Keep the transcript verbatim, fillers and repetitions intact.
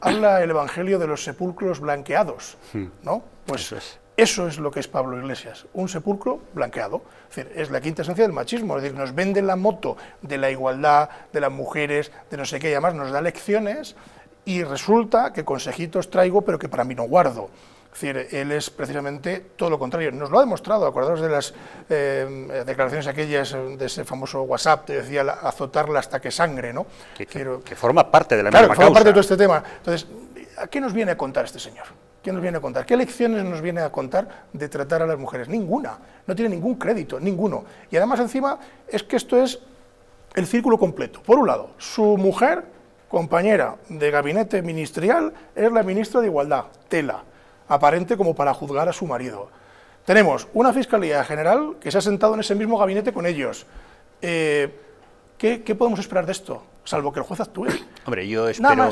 habla el Evangelio de los sepulcros blanqueados, ¿no? Pues es. Eso es lo que es Pablo Iglesias, un sepulcro blanqueado. Es decir, es la quinta esencia del machismo, es decir, nos venden la moto de la igualdad, de las mujeres, de no sé qué, y además nos da lecciones, y resulta que consejitos traigo, pero que para mí no guardo. Es decir, él es precisamente todo lo contrario, nos lo ha demostrado. Acordaros de las eh, declaraciones aquellas de ese famoso WhatsApp que decía la, azotarla hasta que sangre, ¿no? Que, que, que forma parte de la claro, misma causa. Claro, forma parte de todo este tema. Entonces, ¿a qué nos viene a contar este señor? ¿Qué nos viene a contar? ¿Qué lecciones nos viene a contar de tratar a las mujeres? Ninguna, no tiene ningún crédito, ninguno. Y además encima es que esto es el círculo completo. Por un lado, su mujer, compañera de gabinete ministerial, es la ministra de Igualdad, tela, aparente como para juzgar a su marido. Tenemos una Fiscalía General que se ha sentado en ese mismo gabinete con ellos. Eh, ¿qué, ¿Qué podemos esperar de esto? Salvo que el juez actúe. Hombre, yo espero...